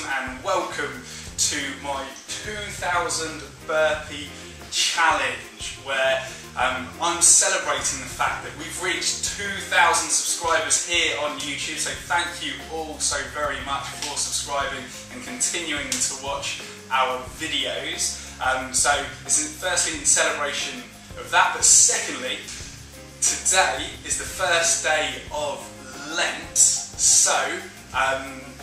Feltham and welcome to my 2000 burpee challenge, where I'm celebrating the fact that we've reached 2,000 subscribers here on YouTube, so thank you all so very much for subscribing and continuing to watch our videos. So this is firstly in celebration of that, but secondly, today is the first day of Lent, so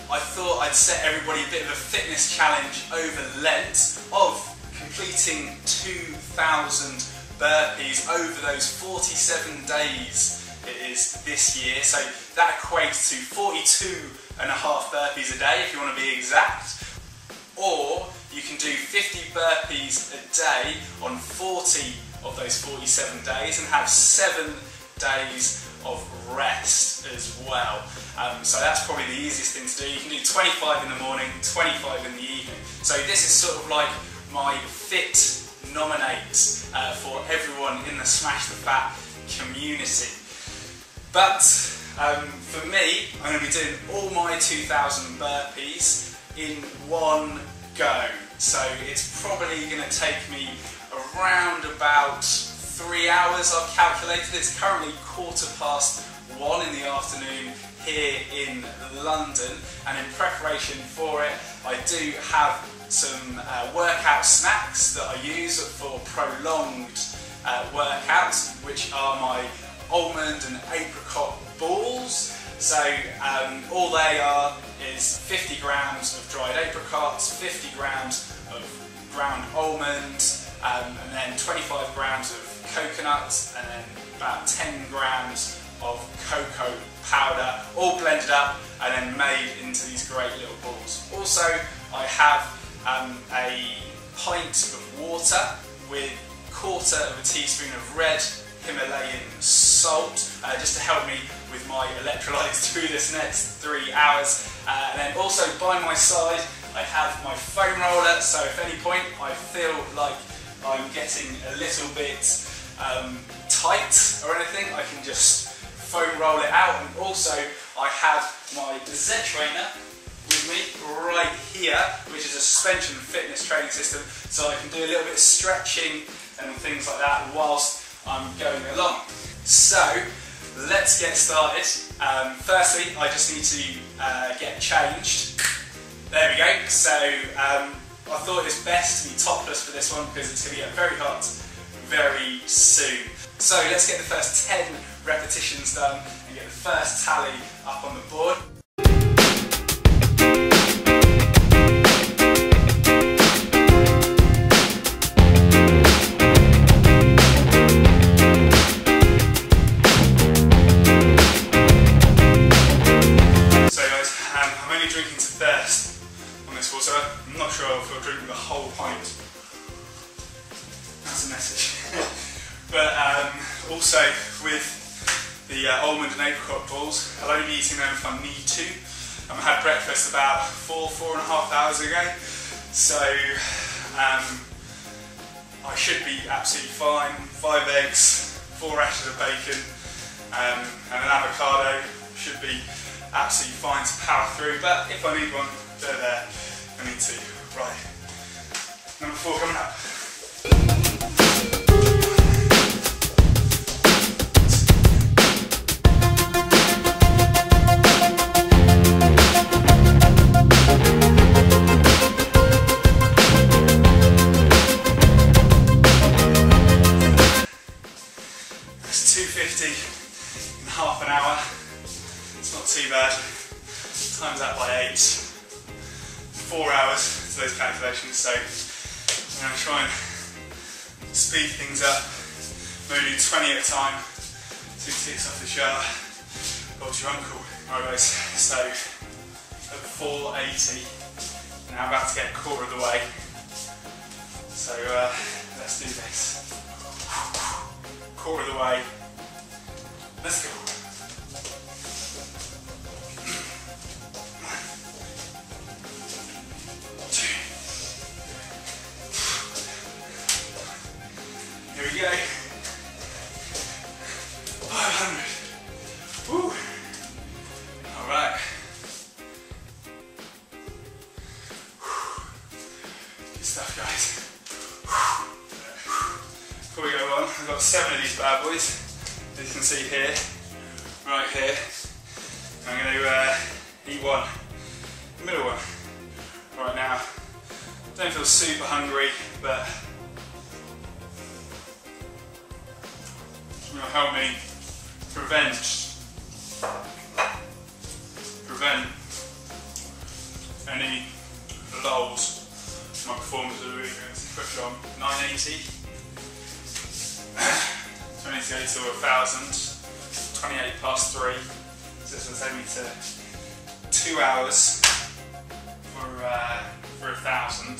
I thought I'd set everybody a bit of a fitness challenge over Lent of completing 2,000 burpees over those 47 days it is this year, so that equates to 42.5 burpees a day if you want to be exact, or you can do 50 burpees a day on 40 of those 47 days and have 7 days of rest as well. So that's probably the easiest thing to do. You can do 25 in the morning, 25 in the evening. So this is sort of like my fit nominate for everyone in the Smash the Fat community. But for me, I'm going to be doing all my 2,000 burpees in one go. So it's probably going to take me around about 3 hours, I've calculated. It's currently 1:15 in the afternoon here in London, and in preparation for it I do have some workout snacks that I use for prolonged workouts, which are my almond and apricot balls. So all they are is 50 grams of dried apricots, 50 grams of ground almonds, and then 25 grams of coconuts, and then about 10 grams of cocoa powder, all blended up and then made into these great little balls. Also, I have a pint of water with 1/4 teaspoon of red Himalayan salt, just to help me with my electrolytes through this next 3 hours. And then also by my side, I have my foam roller, so if at any point I feel like I'm getting a little bit tight or anything, I can just foam roll it out. And also I have my Z trainer with me right here, which is a suspension fitness training system, so I can do a little bit of stretching and things like that whilst I'm going along. So let's get started. Firstly, I just need to get changed. There we go. So I thought it's best to be topless for this one because it's going to get very hot very soon. So let's get the first 10 repetitions done and get the first tally up on the board. So guys, I'm only drinking to thirst on this water. I'm not sure if I'll drink the whole pint. That's a message. But also with the almond and apricot balls, I'll only be eating them if I need to. I had breakfast about four and a half hours ago, so I should be absolutely fine. 5 eggs, 4 rashers of bacon, and an avocado should be absolutely fine to power through. But if I need one, they're there. I need two. Right. Number 4 coming up. That's 250 in half an hour. It's not too bad. Times that by 8. 4 hours to those calculations, so I'm going to try and speed things up. Maybe do 20 at a time. 2 ticks off the jar. Got your uncle. Alright guys, so at 480. Now I'm about to get a 1/4 of the way. So let's do this. 1/4 of the way. Let's go. Here we go. 500. Woo. All right. stuff, guys. Before we go on, I've got 7 of these bad boys, as you can see here, right here. I'm going to eat one, the middle one, right now. Don't feel super hungry, but it's going to help me prevent any lulls in my performance of the week. Push on 980, 28 to 1000, 28 past 3. So this will take me to 2 hours for 1000.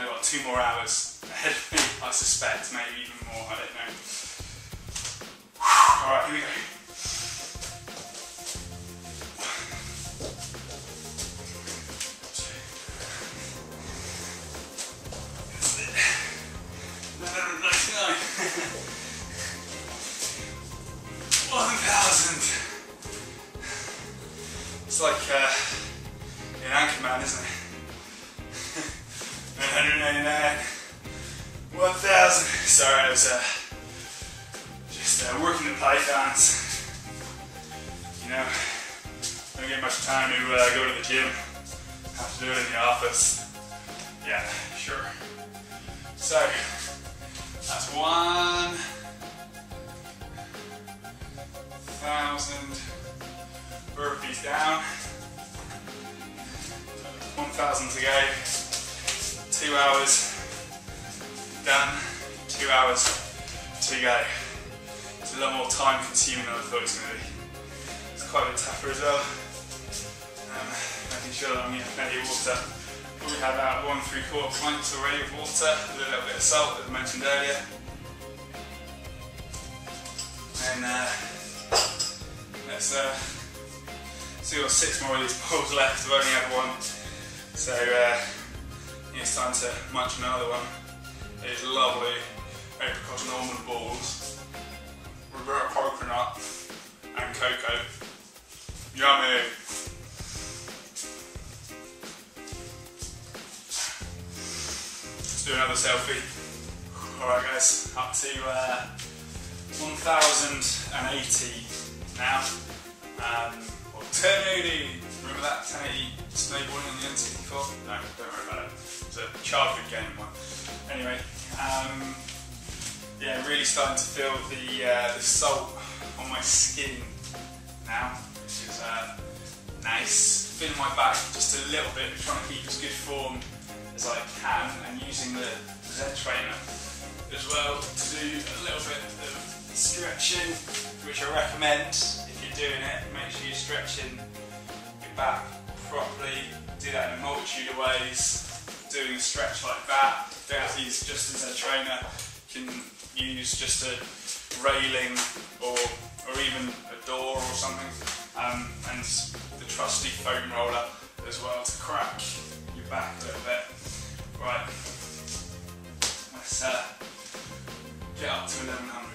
I've got 2 more hours ahead of me, I suspect, maybe even more, I don't know. Alright, here we go. It's like an Anchorman, isn't it? 999, 1000. Sorry, I was just working the pythons. You know, I don't get much time to go to the gym. I have to do it in the office. Yeah, sure. So that's 1,000. Burpees down, 1,000 to go, 2 hours done, 2 hours to go. It's a lot more time consuming than I thought it was going to be. It's quite a bit tougher as well. Making sure that I'm getting plenty of water. Probably had about 1 3/4 pints already of water, with a little bit of salt as I mentioned earlier. And let's so we've got 6 more of these balls left, I've only had 1. So it's time to munch another one. It is lovely apricot and almond balls, Roberto coconut and cocoa. Yummy! Let's do another selfie. Alright guys, up to 1,080 now. Turn 80, remember that 1080 snowboarding on the N64? No, don't worry about it. It's a childhood game one. Anyway, yeah, really starting to feel the salt on my skin now, which is nice. Feeling my back just a little bit, but trying to keep as good form as I can, and using the Z trainer as well to do a little bit of stretching, which I recommend. Doing it, make sure you're stretching your back properly. Do that in a multitude of ways. Doing a stretch like that, don't have to use just as a trainer, you can use just a railing or even a door or something, and the trusty foam roller as well to crack your back a little bit. Right, let's get up to 1100.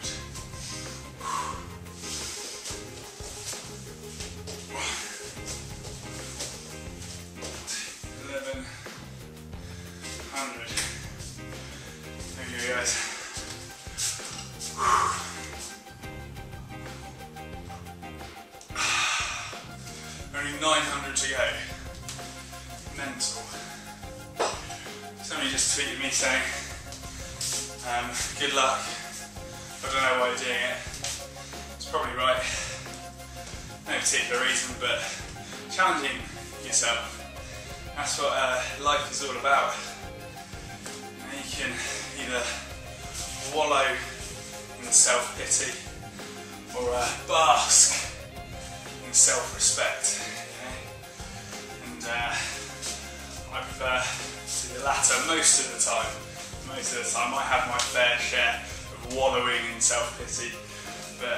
Only 900 to go. Mental. Somebody just tweeted me saying, good luck. I don't know why you're doing it. It's probably right. No particular reason, but challenging yourself. That's what life is all about. You can either wallow in self-pity or bask in self-respect. And I prefer to the latter most of the time. Most of the time I have my fair share of wallowing in self-pity. But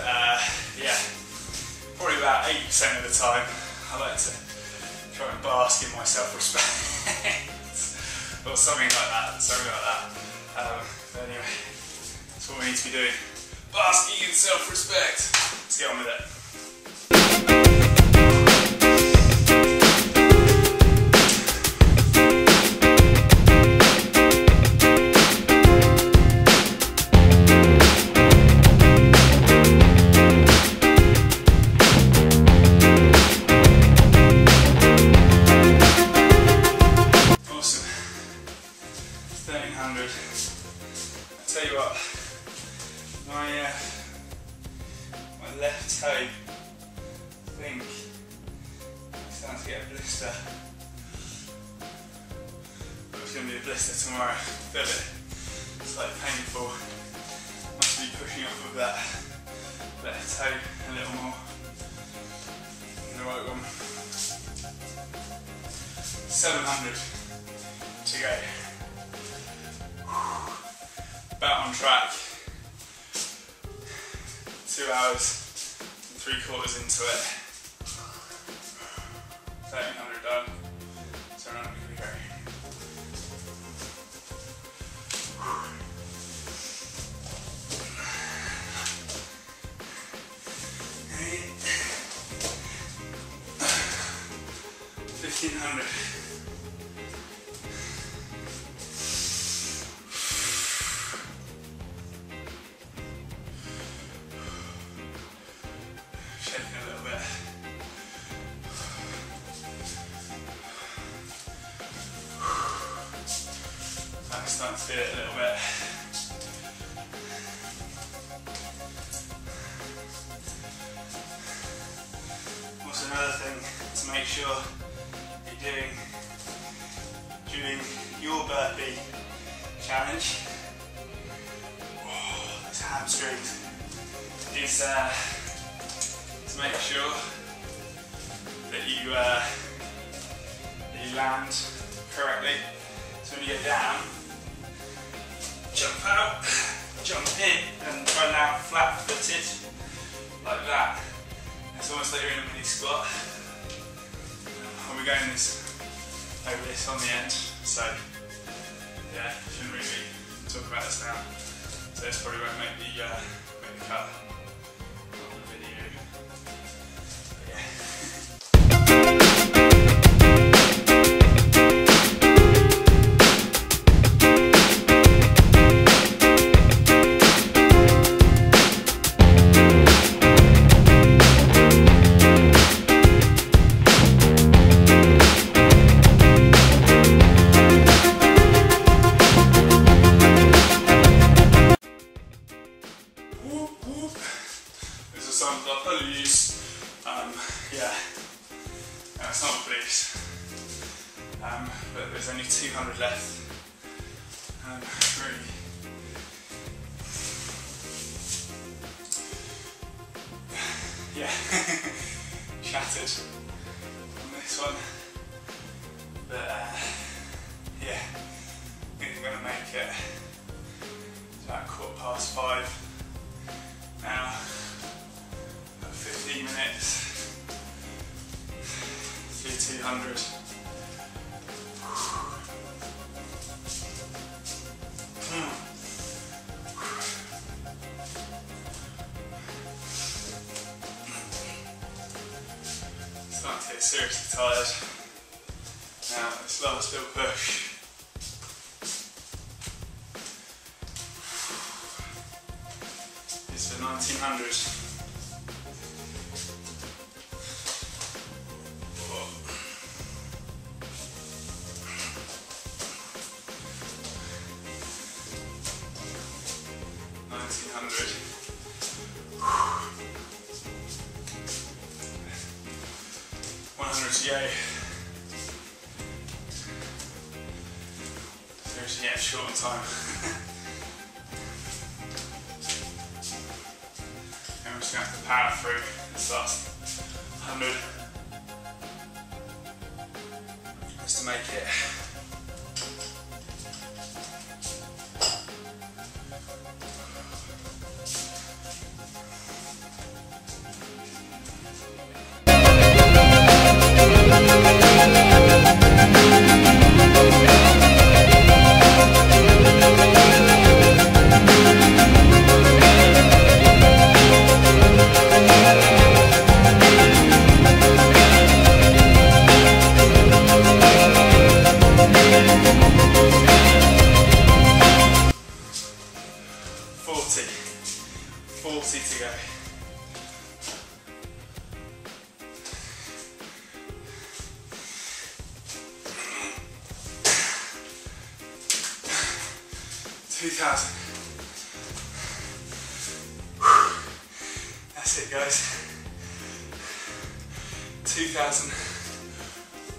yeah, probably about 8% of the time I like to try and bask in my self-respect. Or something like that, but anyway, that's what we need to be doing. Basking in self-respect. Let's get on with it. want to get a blister. But it's going to be a blister tomorrow. Feel it. It's like painful. Must be pushing up with that left toe a little more. And the right one. 700 to go. About on track. 2 hours and 3/4 into it. 1300 done. So now I'm going to go. Seriously tired. Now this last little push. It's for 1900.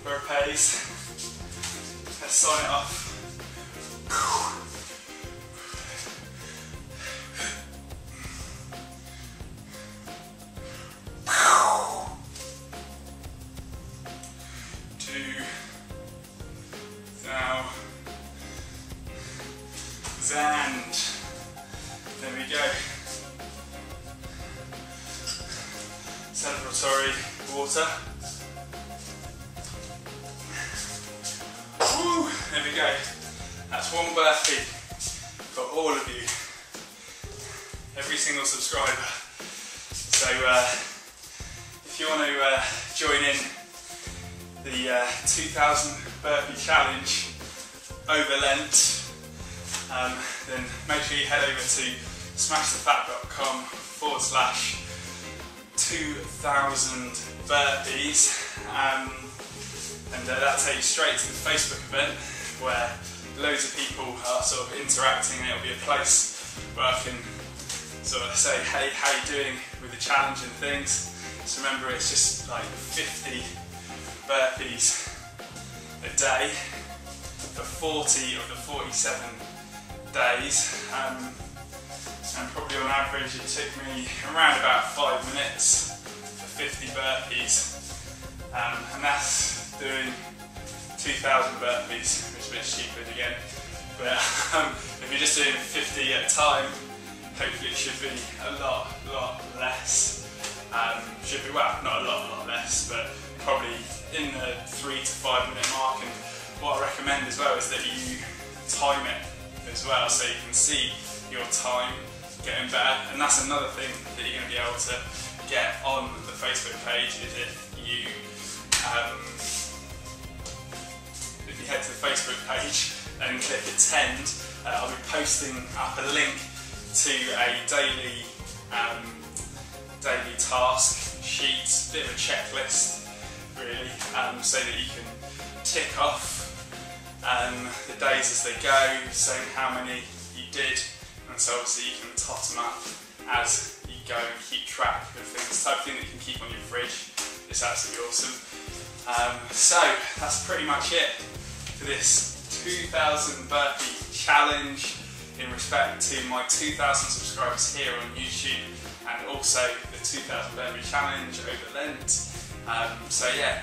burpees. Let's sign it off. Then make sure you head over to smashthefat.com/2000burpees and that'll take you straight to the Facebook event where loads of people are sort of interacting, and it'll be a place where I can sort of say, hey, how you doing with the challenge and things. So remember, it's just like 50 burpees a day for 40 of the 47 days, and probably on average it took me around about 5 minutes for 50 burpees, and that's doing 2,000 burpees, which is a bit stupid again, but if you're just doing 50 at a time, hopefully it should be a lot less, should be, well, not a lot less, but probably in the 3 to 5 minute mark. And what I recommend as well is that you time it as well, so you can see your time getting better. And that's another thing that you're going to be able to get on the Facebook page, is if you head to the Facebook page and click attend, I'll be posting up a link to a daily task sheet, bit of a checklist really, so that you can tick off the days as they go, saying how many you did, and so obviously you can tot them up as you go and keep track of things. It's the type of thing that you can keep on your fridge. It's absolutely awesome. So that's pretty much it for this 2000 burpee challenge in respect to my 2000 subscribers here on YouTube, and also the 2000 burpee challenge over Lent. So yeah,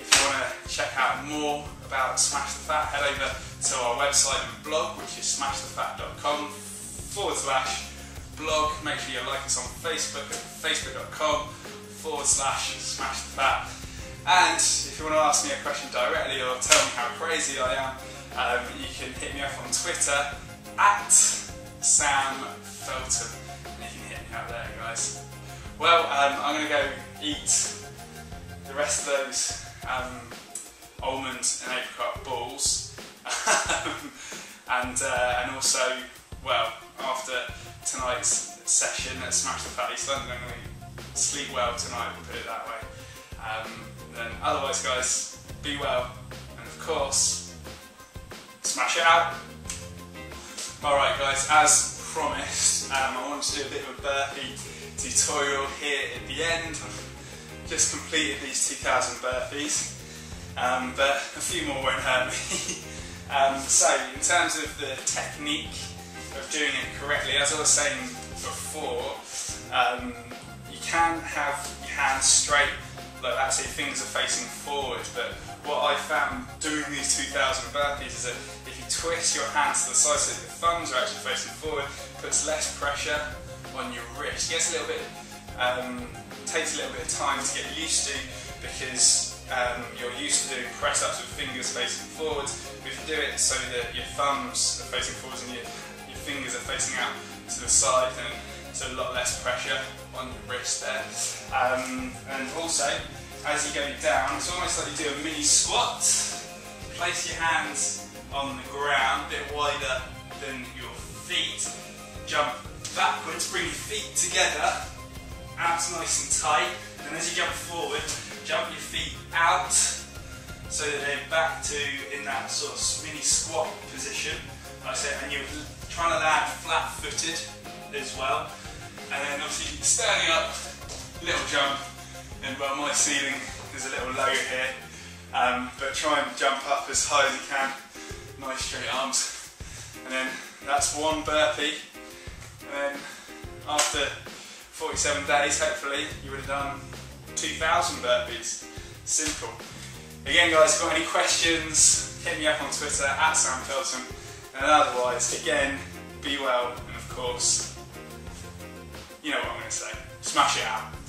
if you want to check out more about Smash the Fat, head over to our website and blog, which is smashthefat.com/blog. Make sure you like us on Facebook at facebook.com/smashthefat. And if you want to ask me a question directly or tell me how crazy I am, you can hit me up on Twitter at Sam Feltham. And you can hit me up there, guys. Well, I'm going to go eat the rest of those almonds and apricot balls, and also, well, after tonight's session at Smash the Fat East London, I'm going to sleep well tonight, we'll put it that way. Then otherwise, guys, be well, and of course, smash it out. Alright guys, as promised, I wanted to do a bit of a burpee tutorial here at the end. Just completed these 2000 burpees, but a few more won't hurt me. So in terms of the technique of doing it correctly, as I was saying before, you can have your hands straight like that, so your fingers are facing forward, but what I found doing these 2000 burpees is that if you twist your hands to the side so that your thumbs are actually facing forward, it puts less pressure on your wrist. It gets a little bit takes a little bit of time to get used to, because you're used to doing press-ups with fingers facing forwards. But if you do it so that your thumbs are facing forwards and your fingers are facing out to the side, then it's a lot less pressure on your wrist there. And also, as you go down, it's almost like you do a mini squat. Place your hands on the ground, a bit wider than your feet. Jump backwards, bring your feet together, abs nice and tight, and as you jump forward, jump your feet out so that they're back to in that sort of mini squat position, like I said, and you're trying to land flat footed as well. And then obviously standing up, little jump, and well, my ceiling is a little low here, But try and jump up as high as you can, nice straight arms. And then that's one burpee, and then after 47 days hopefully you would have done 2,000 burpees. Simple. Again guys, if you've got any questions, hit me up on Twitter at Sam Feltham, and otherwise again, be well, and of course, you know what I'm going to say, smash it out.